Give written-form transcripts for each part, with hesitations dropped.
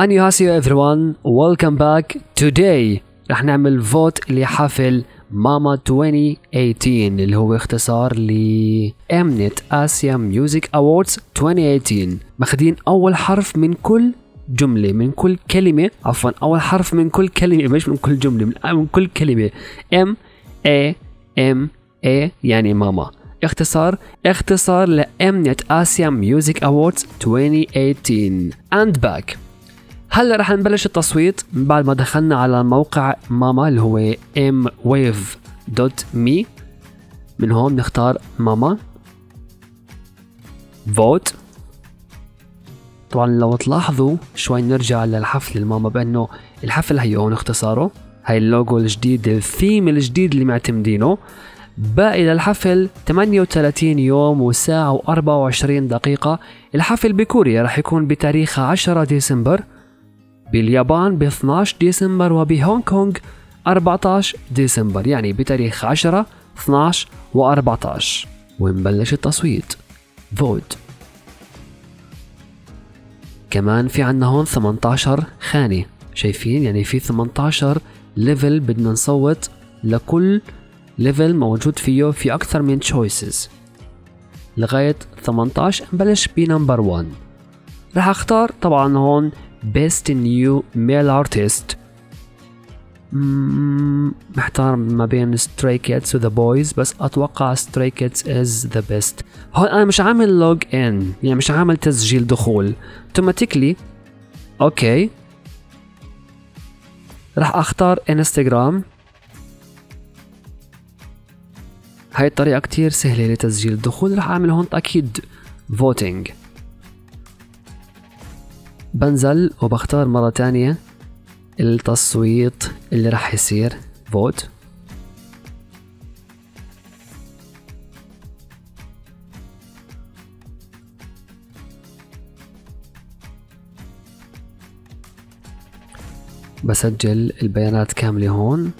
Annyeonghaseyo everyone, welcome back. Today رح نعمل فوت لحفل ماما 2018 اللي هو اختصار ل Mnet Asia Music Awards 2018. ماخدين أول حرف من كل جملة، من كل كلمة، عفوا أول حرف من كل كلمة، مش من كل جملة، من كل كلمة. M A M A يعني ماما، اختصار ل Mnet Asia Music Awards 2018 and back. هلا رح نبلش التصويت بعد ما دخلنا على موقع ماما اللي هو mwave.me. من هون نختار ماما فوت. طبعا لو تلاحظوا شوي نرجع للحفل الماما بانه الحفل هي هون اختصاره، هاي اللوجو الجديد، الثيم الجديد اللي معتمدينه. باقي للحفل 38 يوم وساعة و24 دقيقة. الحفل بكوريا رح يكون بتاريخ 10 ديسمبر، باليابان ب 12 ديسمبر، وبهونغ كونغ 14 ديسمبر، يعني بتاريخ 10 12 و14. ونبلش التصويت فوت. كمان في عنا هون 18 خانة، شايفين؟ يعني في 18 ليفل بدنا نصوت، لكل ليفل موجود فيه في أكثر من تشويسز لغاية 18. نبلش بنمبر 1. رح أختار طبعا هون Best New Male Artist. محتار ما بين Stray Kids و The Boys، بس أتوقع Stray Kids is the best. هون أنا مش عامل لوج إن، يعني مش عامل تسجيل دخول، automatically. أوكي رح أختار انستغرام. هاي الطريقة كتير سهلة لتسجيل الدخول. رح أعمل هون أكيد voting. بنزل وبختار مرة تانية التصويت اللي رح يصير vote. بسجل البيانات كاملة هون.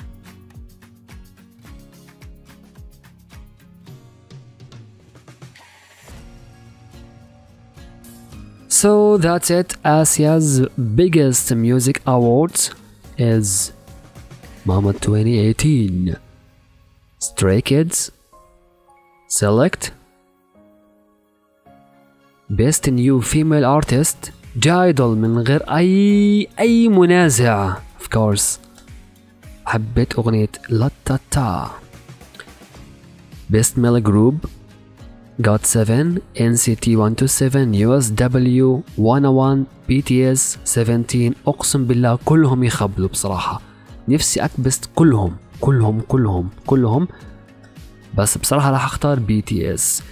So that's it. Asia's biggest music awards is MAMA 2018. Stray Kids. Select. Best new female artist. J Idol من غير أي منازع. Of course. حبيت أغنية لاتاتا. Best male group. GOT7, NCT 127, USW 101, BTS, Seventeen. أقسم بالله كلهم يخبلوا بصراحة. نفسي أكبست كلهم كلهم كلهم كلهم، بس بصراحة راح أختار BTS.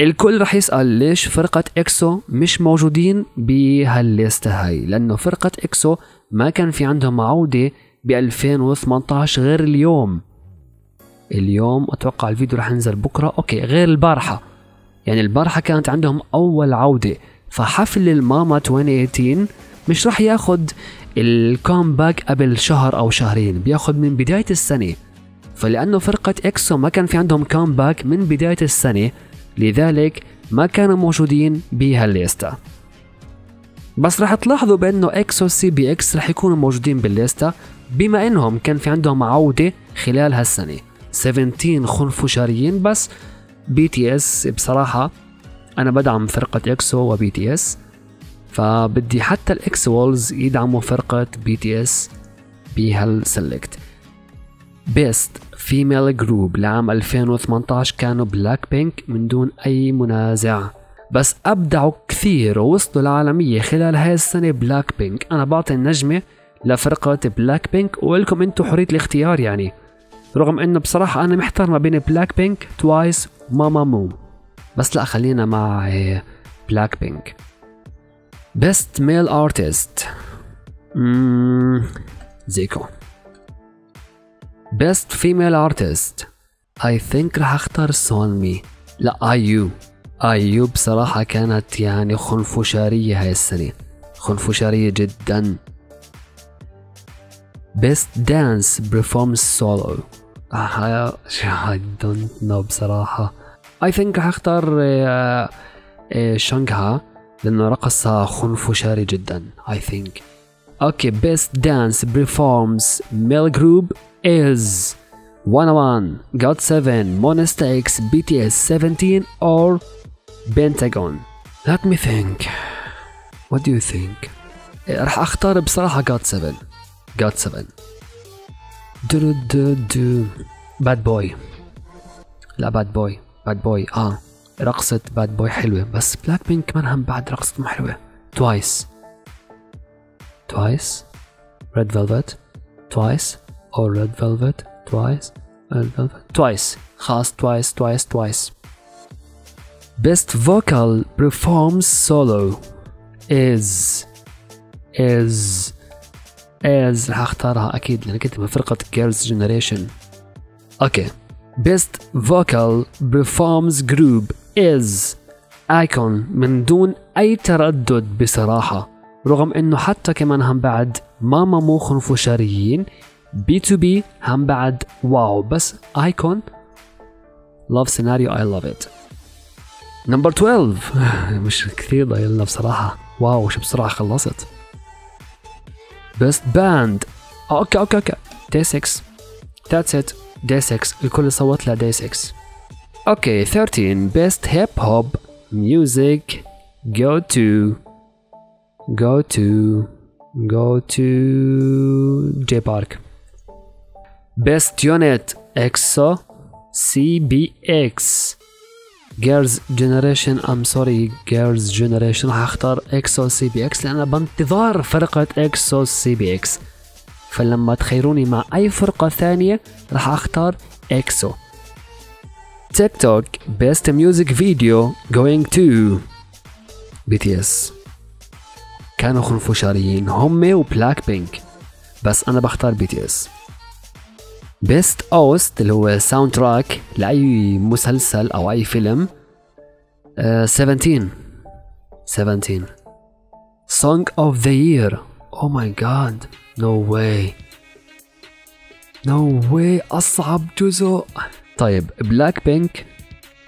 الكل راح يسأل ليش فرقة EXO مش موجودين بهالليستة هاي، لأنه فرقة EXO ما كان في عندهم عودة ب 2018 غير اليوم. اليوم أتوقع الفيديو راح ينزل بكرة، أوكي غير البارحة، يعني البارحة كانت عندهم أول عودة. فحفل الماما 2018 مش راح ياخد الكومباك قبل شهر أو شهرين، بياخد من بداية السنة. فلأنه فرقة إكسو ما كان في عندهم كومباك من بداية السنة، لذلك ما كانوا موجودين بهالليستا. بس راح تلاحظوا بأنه إكسو سي بي إكس راح يكونوا موجودين بالليستا بما أنهم كان في عندهم عودة خلال هالسنة. 17 خنفشاريين، بس بي تي اس بصراحة أنا بدعم فرقة إكسو وبي تي اس، فبدي حتى الإكسوالز يدعموا فرقة بي تي اس بهالسلكت. بيست فيميل جروب لعام 2018 كانوا بلاك بينك من دون أي منازع، بس أبدعوا كثير ووصلوا العالمية خلال هاي السنة بلاك بينك. أنا بعطي النجمة لفرقة بلاك بينك، ولكم أنتم حرية الاختيار. يعني رغم انه بصراحة انا محتار ما بين بلاك بينك، توايس، ماما مو، بس لا خلينا مع بلاك بينك. بيست ميل ارتست زيكو. بيست فيميل ارتست اي ثينك راح اختار سونمي. لا اي يو بصراحة كانت يعني خنفشارية هاي السنة، خنفشارية جدا. بيست دانس برفورمس سولو I don't know بصراحة. I think رح اختار شانغها لأنه رقصها خنفشاري جدا. I think Okay, best dance performs male group is 101, GOT7, MONSTA X, BTS, 17 or Pentagon. Let me think. What do you think? راح اختار بصراحة GOT7. دو دو دو باد بوي. لا باد بوي رقصة باد بوي حلوة، بس بلاك بينك كمان هم بعد رقصتهم حلوة. توايس ريد فيلفت، توايس أو ريد فيلفت، توايس خلاص، توايس. Best vocal performs solo is رح اختارها اكيد لان كنت من فرقة Girls' Generation. اوكي Best vocal performs group is iKON من دون أي تردد بصراحة، رغم إنه حتى كمان هم بعد ماما مو خنفشاريين، B2B هم بعد واو، بس iKON love scenario I love it. Number 12 مش كثير ضايلنا بصراحة، واو شو بسرعة خلصت. Best band اوكي Day 6 that's it. Day 6 الكل صوت لها Day 6. اوكي 13 best hip hop music go to J Park. Best unit EXO-CBX, Girls' Generation. I'm sorry Girls' Generation، هختار EXO-CBX لأن بانتظار فرقة EXO-CBX، فلما تخيروني مع أي فرقة ثانية راح أختار EXO. TikTok best music video going to BTS. كانوا خنفشاريين هم وبلاك بينك، بس أنا بختار BTS. best host اللي هو ساوند تراك لأي مسلسل أو أي فيلم، 17. song of the year oh my god no way أصعب جزء. طيب بلاك بينك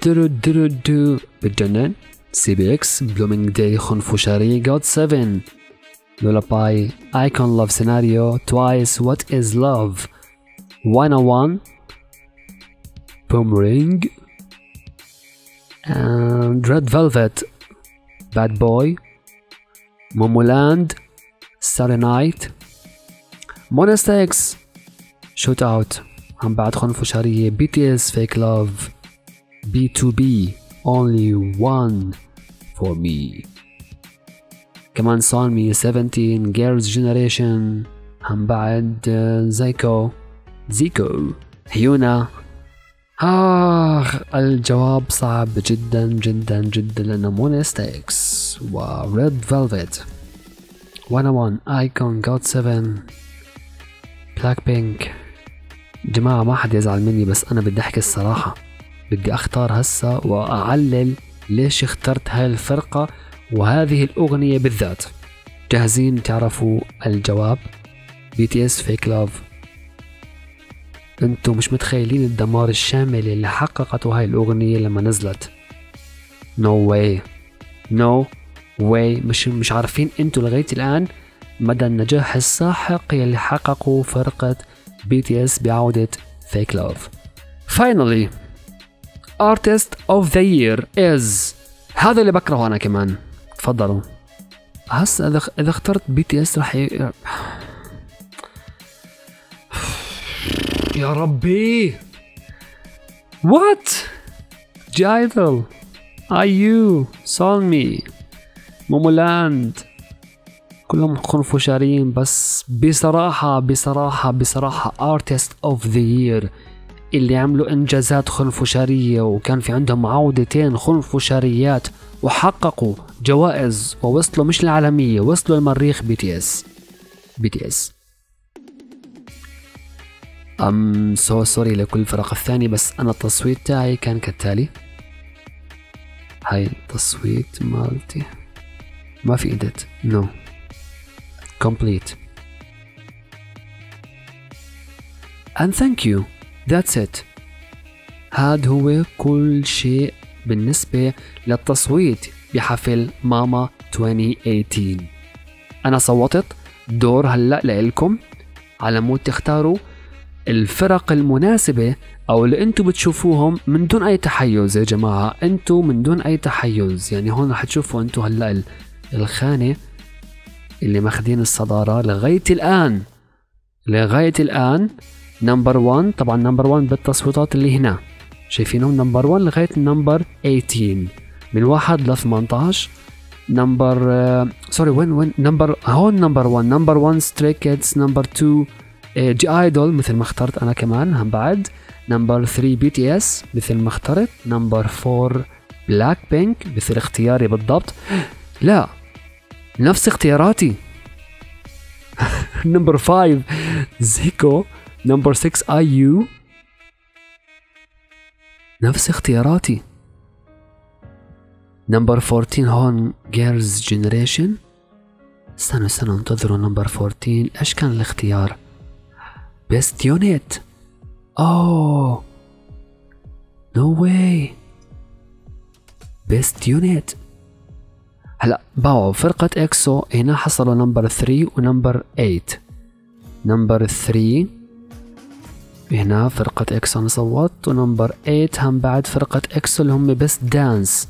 درو بتجنن، CBX بلومينج داي خنفشاري، GOT7 لولاباي، iKON love scenario، TWICE what is love، 101 Boomerang and Red Velvet Bad Boy، MOMOLAND Saturday Night، MONSTA X Shoot Out هم بعد خنفشارية، BTS Fake Love، B2B Only One For Me، كمان Sunmi 17 Girls' Generation هم بعد زيكو هيونا. الجواب صعب جدا جدا جدا لأن مونستا إكس وريد فيلفت، 101 iKON، GOT7، بلاك بينك. جماعة ما حد يزعل مني، بس أنا بدي أحكي الصراحة، بدي أختار هسا وأعلل ليش اخترت هاي الفرقة وهذه الأغنية بالذات. جاهزين تعرفوا الجواب؟ BTS Fake Love. انتم مش متخيلين الدمار الشامل اللي حققته هاي الاغنيه لما نزلت. نو واي مش عارفين انتم لغايه الان مدى النجاح الساحق يلي حققه فرقه BTS بعوده Fake Love. Finally Artist of the Year is، هذا اللي بكرهه انا كمان. تفضلوا هسه اذا اخترت BTS راح يا ربي وات، J Idol، IU، Sunmi، مومولاند كلهم خنفشاريين، بس بصراحة Artist of the Year اللي عملوا إنجازات خنفشارية وكان في عندهم عودتين خنفشاريات وحققوا جوائز ووصلوا مش العالمية، وصلوا المريخ، BTS. I'm so sorry لكل الفرق الثانية، بس أنا التصويت تاعي كان كالتالي. هاي التصويت مالتي ما في إيديت، no complete and thank you that's it. هاد هو كل شيء بالنسبة للتصويت بحفل ماما 2018. أنا صوتت دور هلا لإلكم على مود تختاروا الفرق المناسبة أو اللي أنتم بتشوفوهم من دون أي تحيز. يا جماعة أنتم من دون أي تحيز، يعني هون رح تشوفوا أنتم هلا الخانة اللي ماخدين الصدارة لغاية الآن نمبر 1. طبعا نمبر 1 بالتصويتات اللي هنا شايفينهم، نمبر 1 لغاية النمبر 18 من 1 ل 18. نمبر سوري وين نمبر هون نمبر 1 نمبر 1 ستري كيدز، نمبر 2 جي ايدول مثل ما اخترت انا كمان هم بعد، نمبر 3 بي تي اس مثل ما اخترت، نمبر 4 بلاك بينك مثل اختياري بالضبط، لا نفس اختياراتي نمبر 5 زيكو، نمبر 6 اي يو نفس اختياراتي، نمبر 14 هون جيرلز جنريشن. استنوا انتظروا نمبر 14 ايش كان الاختيار؟ بيست يونت. اوه نو واي بيست يونت. هلا باعوا فرقة اكسو هنا حصلوا نمبر 3 ونمبر 8. نمبر 3 هنا فرقة اكسو انا صوتت، ونمبر 8 هم بعد فرقة اكسو اللي هم بيست دانس.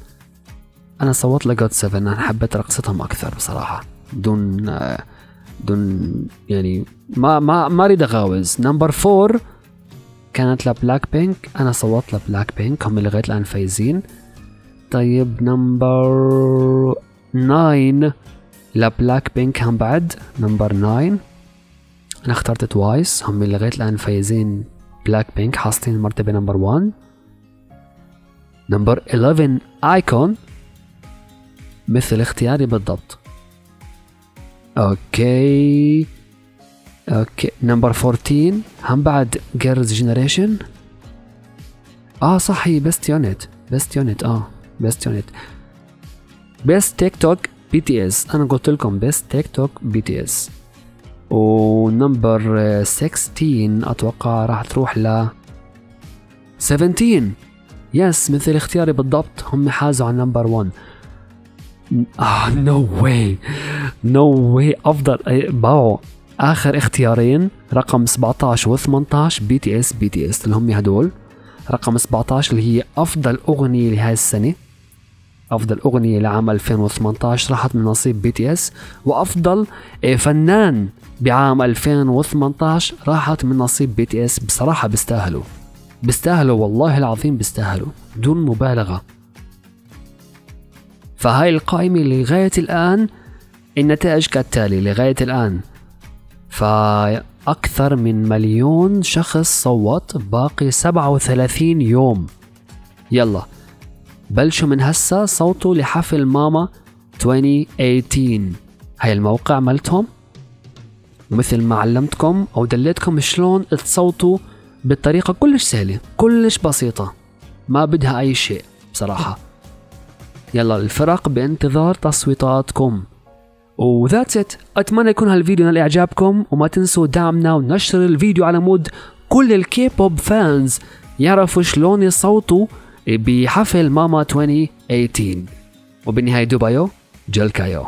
انا صوت لجوت 7، انا حبيت رقصتهم اكثر بصراحة دون يعني ما اريد اغاوز. نمبر 4 كانت لبلاك بينك، انا صوت لبلاك بينك هم لغاية الان فايزين. طيب نمبر 9 لبلاك بينك هم بعد، نمبر 9 انا اخترت توايس هم لغاية الان فايزين، بلاك بينك حاصلين المرتبة نمبر 1. نمبر 11 ايكون مثل اختياري بالضبط. اوكي نمبر 14 هم بعد جيرلز جنريشن. صحي بيست يونت بيست يونت. بيست تيك توك بي تي اس، انا قلت لكم بيست تيك توك بي تي اس. ونمبر 16 اتوقع راح تروح ل 17 يس مثل اختياري بالضبط، هم حازوا على نمبر 1. نو واي افضل باعوا اخر اختيارين رقم 17 و18 بي تي اس اللي هم هدول. رقم 17 اللي هي افضل اغنيه لهي السنه، افضل اغنيه لعام 2018 راحت من نصيب بي تي اس، وافضل فنان بعام 2018 راحت من نصيب بي تي اس. بصراحه بيستاهلوا والله العظيم بيستاهلوا دون مبالغه. فهاي القائمة لغاية الآن النتائج كالتالي لغاية الآن، فأكثر من 1,000,000 شخص صوت، باقي 37 يوم. يلا بلشوا من هسا صوتوا لحفل ماما 2018. هاي الموقع مالتهم، ومثل ما علمتكم أو دليتكم شلون تصوتوا بطريقة كلش سهلة كلش بسيطة ما بدها أي شيء بصراحة. يلا الفرق بانتظار تصويتاتكم. وذاتس ات، اتمنى يكون هالفيديو نال اعجابكم، وما تنسوا دعمنا ونشر الفيديو على مود كل الكي بوب فانز يعرفوا شلون يصوتوا بحفل ماما 2018. وبالنهايه دوبايو جلكايو.